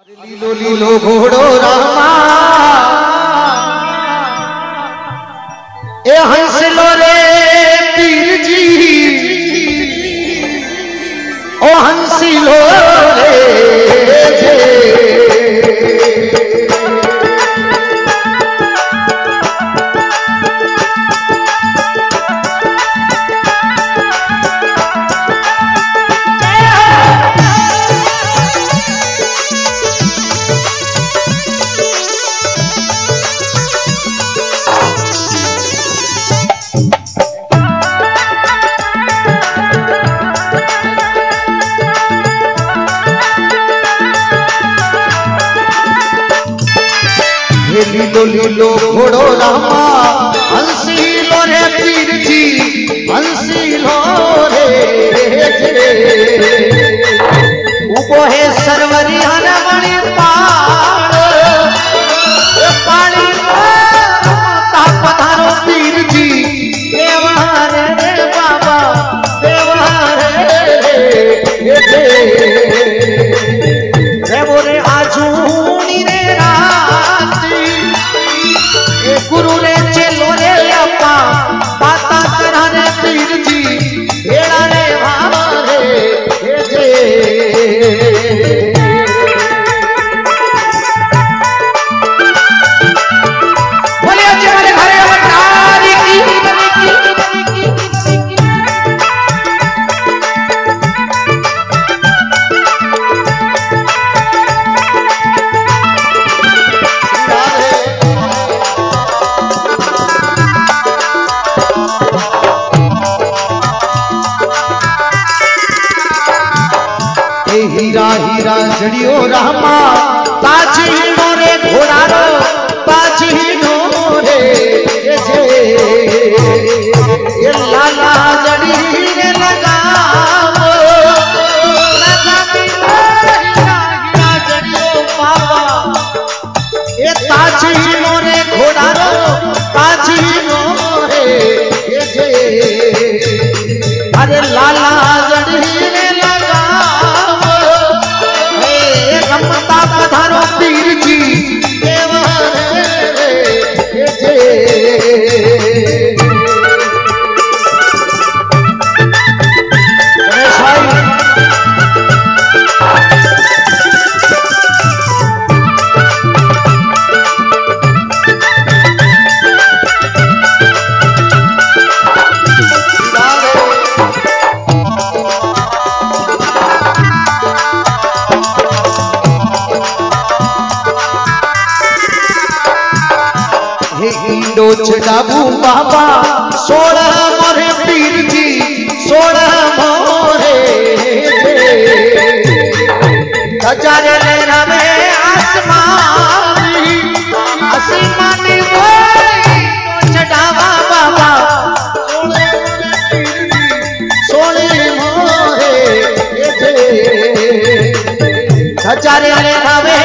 अरे लीलो लीलो घोड़ो रामा ए हंस लो रे पीर जी ओ हंसी लो रे लीलो लीलो घोड़ो रामा हंसी लो रे पीर जी हंसी लो रे उबो है सरवरी हनमणि पानी ता पधारो पीर जी देवार रे बाबा देवार रे बोले आजू गुरु रे चलो रे अपा बाता करा रे पीर जी भेड़ा रे भावा रे हीरा हीरा जड़ियो रामा ताजी मोरे घोड़ा रो ताजी मोरे ये लाला जड़ी हीरे लगा हीरा जड़ियो बाबा ये ताजी मोरे घोड़ा रो ताजी मोरे अरे लाला पधारो पीर जी देवार रे बाबू बाबा सोलह मोरे पीर जी सोलह मोरे हजारे रवे आसमानी आसमानी चढ़ावा बाबा सोलह मोरे पीर जी सोलह मोरे हजारे रवे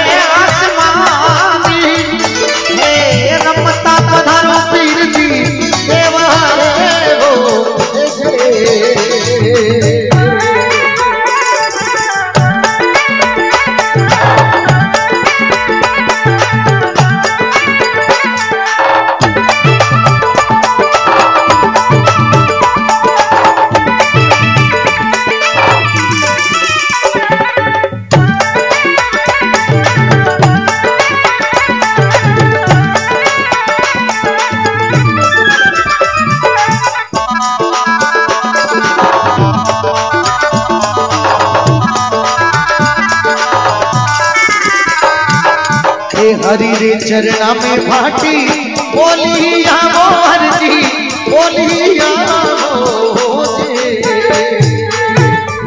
हरी रे चरणा में भाटी बोलिया वो हरजी बोलिया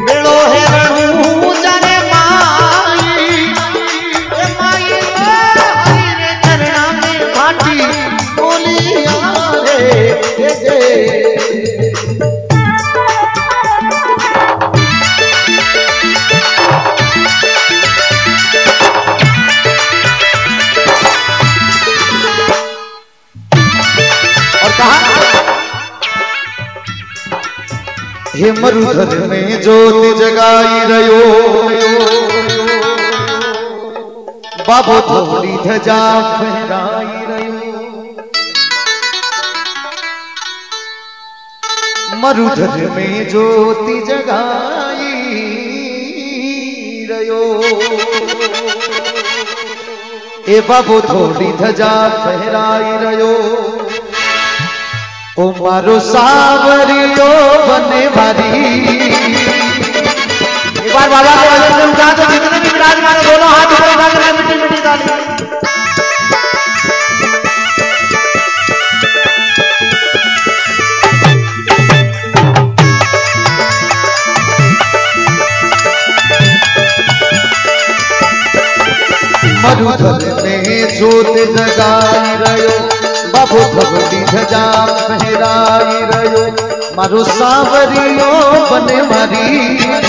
बेड़ो है रणू जाने माई माई हरी रे चरणा में भाटी बोलिया रे हे मरुधर में ज्योति जगाई रहो बाबो थोड़ी धजा फहराई रयो मरुधर में ज्योति जगाई रयो। ए बाबो थोड़ी धजा फहराई रयो ओ मारो सावरी तो बने भारी। बार बाबा के वजन से उठा तो जितने भी विराजमान है दोनों हाथ ऊपर उठा कर मिट्टी मिट्टी डाली। मरुधर में ज्योत जगाई रयो बाबो भगवती ध्वजा फहराई रयो मारो सांवरियो बने मारी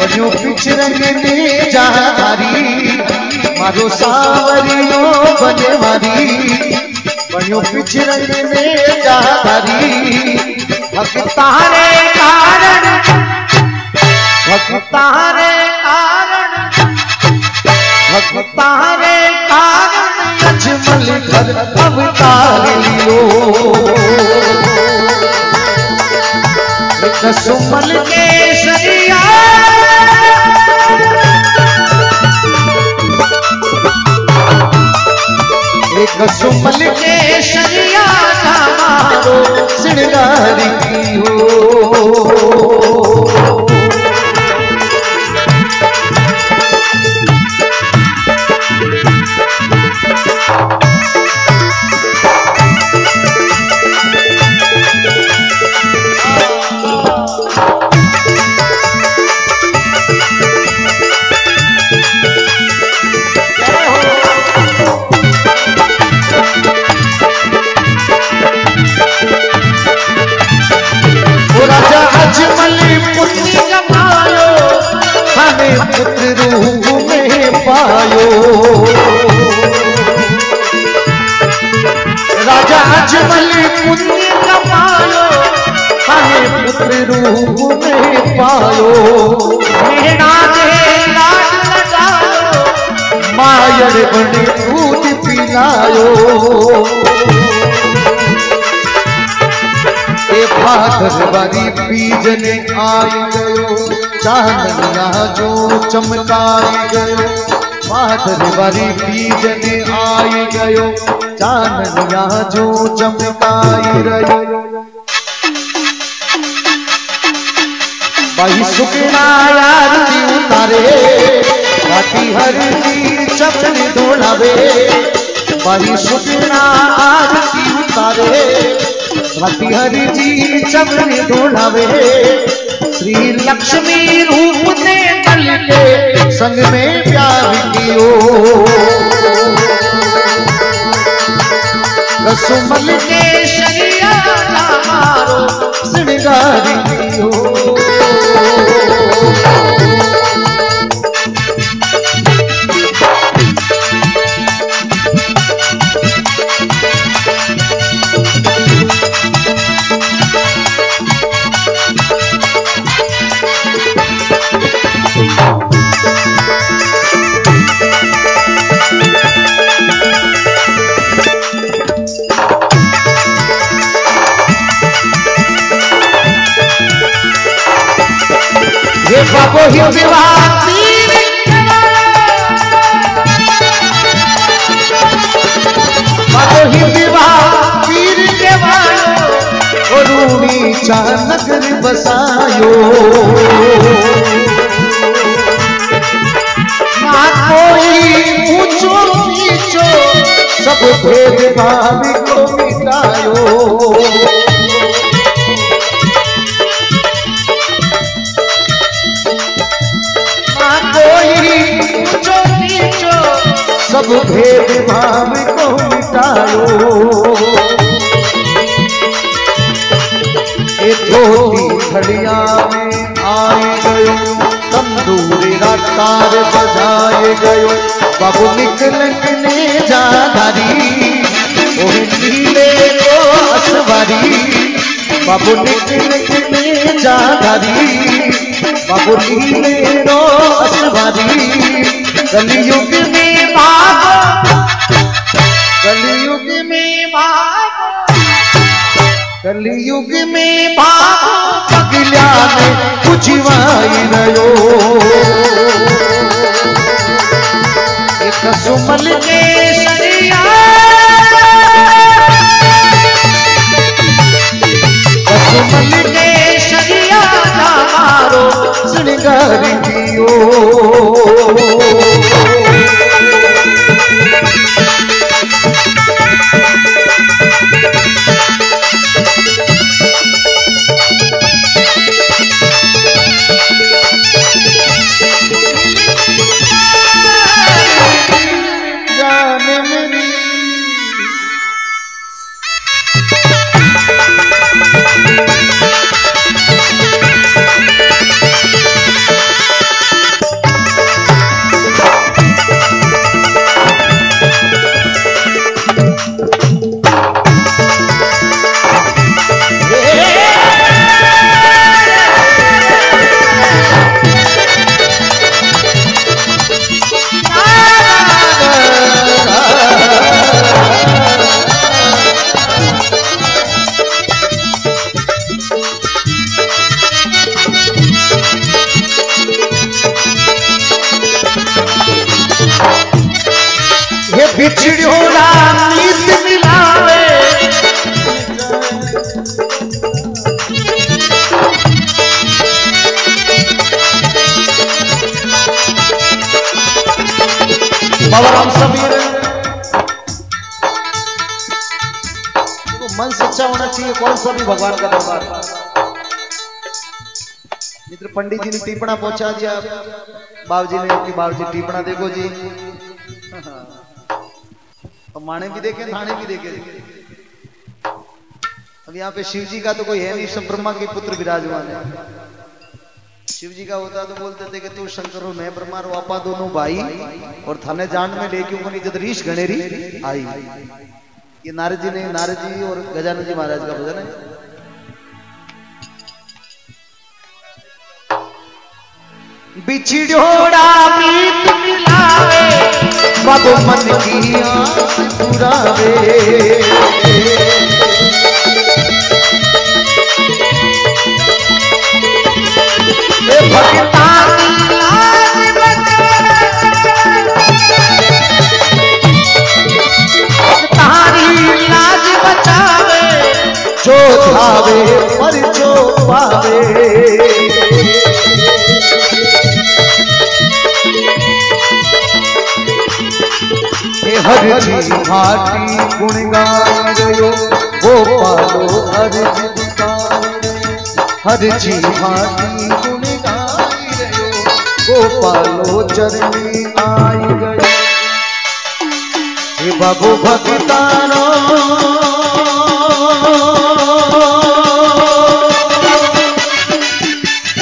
बनियो पिछरंग ने जहाँ धारी मारो सांवरियो बने मारी बनियो पिछरंग ने जहाँ धारी। भक्तारे कारण अजमल घर अवतार लियो कसुमल के सरिया एक सुमल के सरिया नामारो सिंगारी हो। राजा अजमल पुत्र कमायो हमें पुत्र रूप में पायो। मेरा मायर बन दूध पिलायो भादरवारी बीजन आई गयो चांदना जो चमकाई गयो भादरवारी बीजन आई गयो चांदना जो चमकाई रयो। भाई सुखनाया उतारे राती हर चपन धोलावे भाई सुखना आरती उतारे राती हरि जी चरण धोलावे श्री लक्ष्मी रूप ने बल के संग में प्यार कियो कसुमल के सरिया नामारो सिंगारी कियो। बाबो ही विवाह तीर बाबो ही विवाह तीर के वालो रूणी चानकर बसायो ना कोई ऊंचो नीचो सब भेदभाव को मिटायो। सब भेद भाव को मिटायो धोती घड़िया में आए गयो तंदूरी रफ्तार बजाए गयो बाबू निकलक ने जाधारी ओहे नीले को असवारी बाबू निकलक ने जाधारी बाबू नीले को असवारी कलयुग में बाबू जीवाई रहो एक सुमल के सरिया सुमल के सरिया धारो श्रृंगार दियो भगवान का दरबार। मित्र पंडित जी ने टिप्पणा पहुंचा दिया बाबूजी ने कि बाबूजी टिप्पणा देखो जी अब माने भी देखे थाने भी देखे। अब यहाँ पे शिव जी का तो कोई है नहीं, सब ब्रह्मा के पुत्र विराजमान है। शिव जी का होता तो बोलते थे कि तू शंकर हो मैं ब्रह्मा रो आपा दोनों भाई और थाने जान में लेके ऊपर जब रीश गणेरी आई। ये नारद जी ने नारद जी और गजानन जी महाराज का भजन है। बिछड़ोड़ा प्रीत मिलावे बाबू मन की आस पुरावे भक्ता जो धावे पर जो पावे हरजी भाटी गुणगान गयो गोपालो हरजी भाटी गुणगान गयो गोपालो चरणी आई गयो हे बाबू भक्तानो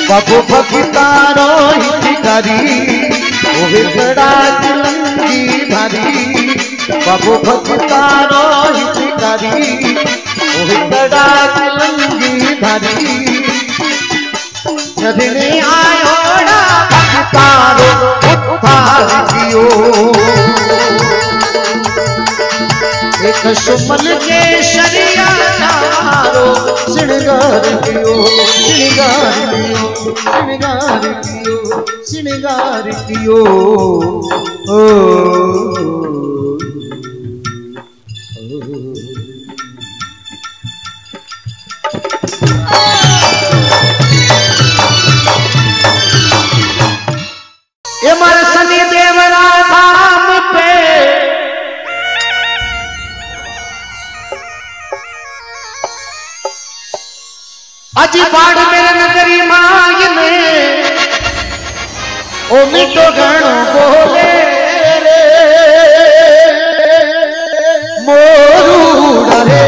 बाबू भक्तारो हितकारी ओहे बड़ा की भारी बाबू भक्तारो हितकारी ओहे बड़ा की भारी चढ़ने आयो ना भक्तारो उद्धार दियो एक सुमल के शरिया धारो श्रृंगार दियो श्रृंगार दियो श्रृंगार कियो श्रृंगार कियो ओ ये मारे सनी देवरा धाम पे अजी बाढ़ मेरे नगरी मांग में ओ मिठो गण बोले रे मोरू रे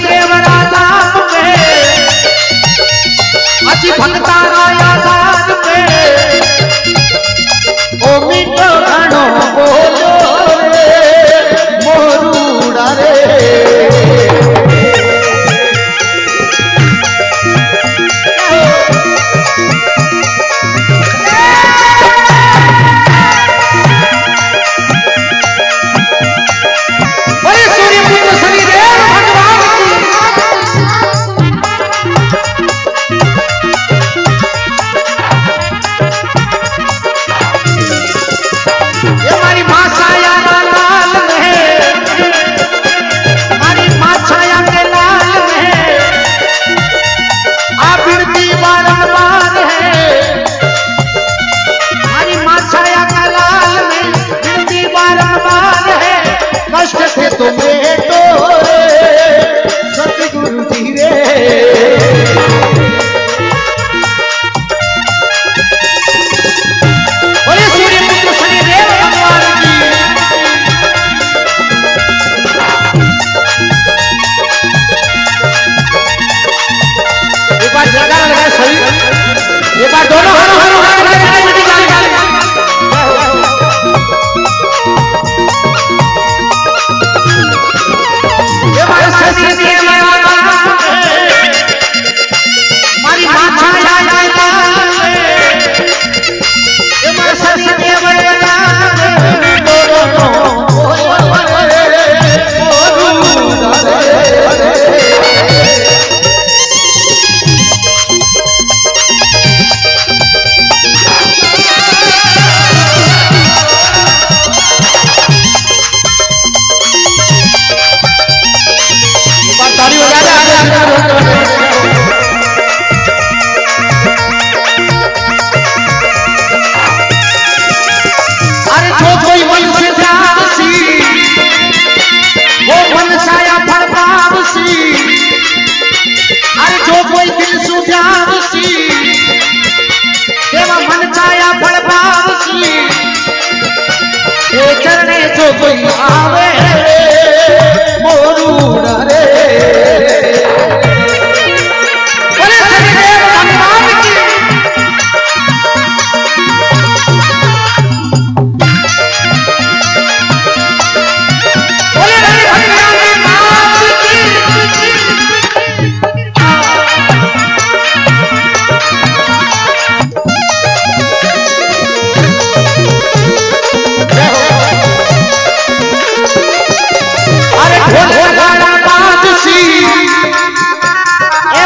देवरा धाम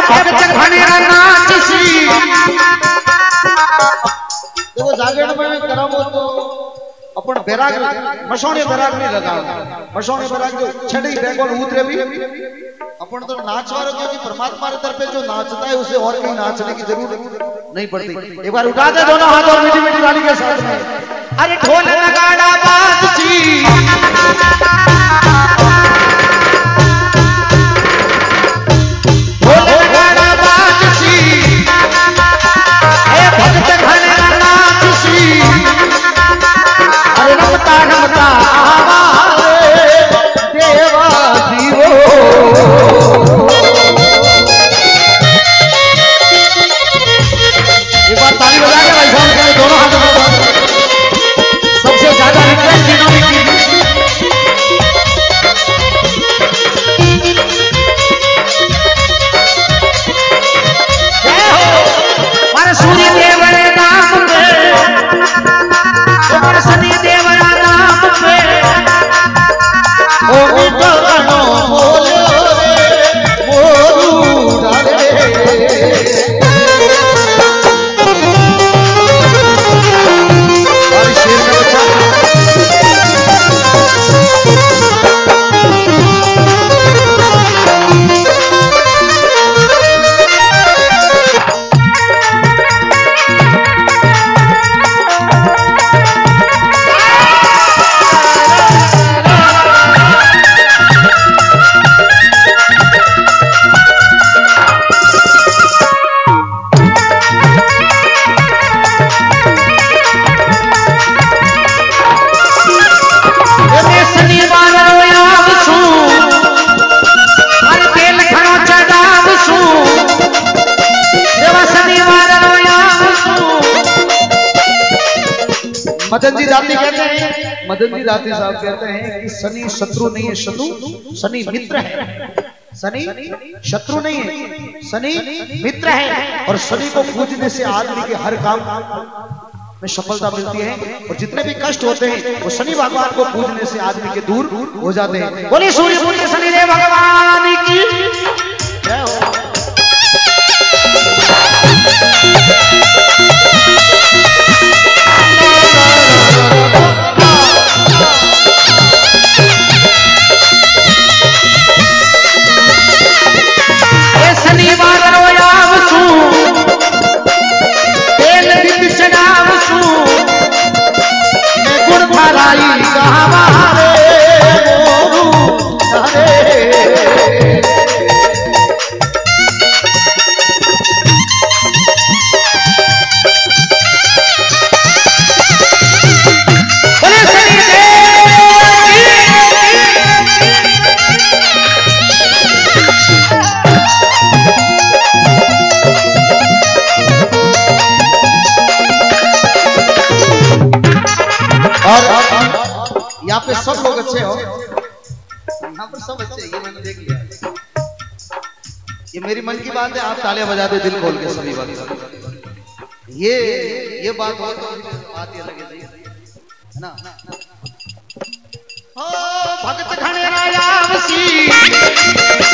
देखो जागेड़ में करावो तो अपन बेराग मसोने बेराग नहीं लगाओ, मसोने बेराग जो छड़ी बेगोल उतरे भी अपन तो नाच वालों की परमात्मा की तरफ जो नाचता है उसे और कहीं नाचने की जरूरत नहीं पड़ती। एक बार उठा दे दोनों हाथ और मीठी मीठी वाली के साथ में अरे ढोल नगाड़ा बाज जी दाती साहब कहते हैं कि शनि शत्रु नहीं है, शत्रु शनि मित्र है। शनि शत्रु नहीं है, शनि मित्र है। और शनि को पूजने से आदमी के हर काम में सफलता मिलती है और जितने भी कष्ट होते हैं वो शनि भगवान को पूजने से आदमी के दूर हो जाते हैं। बोले सूर्य सूर्य शनि देव भगवान की जय हो। सब लोग अच्छे हो यहाँ पर, सब अच्छे ये मैंने देख लिया। ये मेरी मन की बात है, आप तालियां बजा दे दिल खोल के सभी बात। ये बात हो तो बात ये लगे ना भगत खड़े राया